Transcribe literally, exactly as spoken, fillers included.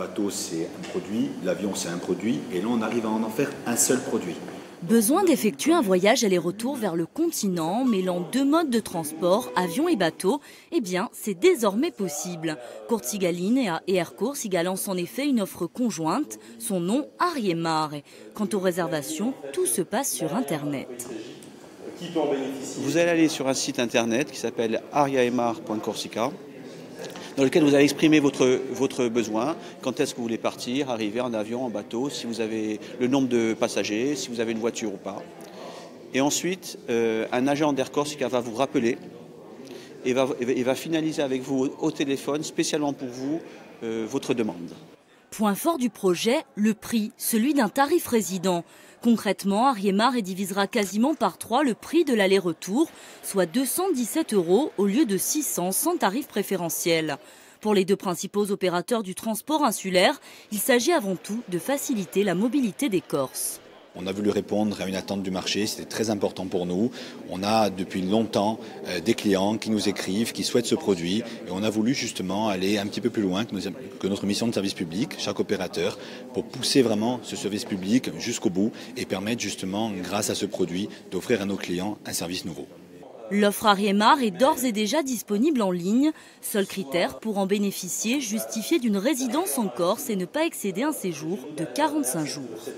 bateau, c'est un produit, l'avion, c'est un produit, et là, on arrive à en faire un seul produit. Besoin d'effectuer un voyage aller-retour vers le continent, mêlant deux modes de transport, avion et bateau, eh bien, c'est désormais possible. Corsica Linea et Air Corsica lancent en effet une offre conjointe, son nom Aria e mare. Quant aux réservations, tout se passe sur Internet. Vous allez aller sur un site Internet qui s'appelle aria e mare point corsica. Dans lequel vous allez exprimer votre, votre besoin, quand est-ce que vous voulez partir, arriver en avion, en bateau, si vous avez le nombre de passagers, si vous avez une voiture ou pas. Et ensuite, euh, un agent d'Air Corsica va vous rappeler et va, et va finaliser avec vous au, au téléphone, spécialement pour vous, euh, votre demande. Point fort du projet, le prix, celui d'un tarif résident. Concrètement, Aria e mare divisera quasiment par trois le prix de l'aller-retour, soit deux cent dix-sept euros au lieu de six cents sans tarif préférentiel. Pour les deux principaux opérateurs du transport insulaire, il s'agit avant tout de faciliter la mobilité des Corses. On a voulu répondre à une attente du marché, c'était très important pour nous. On a depuis longtemps des clients qui nous écrivent, qui souhaitent ce produit. Et on a voulu justement aller un petit peu plus loin que notre mission de service public, chaque opérateur, pour pousser vraiment ce service public jusqu'au bout et permettre justement, grâce à ce produit, d'offrir à nos clients un service nouveau. L'offre Aria e mare est d'ores et déjà disponible en ligne. Seul critère pour en bénéficier, justifier d'une résidence en Corse et ne pas excéder un séjour de quarante-cinq jours.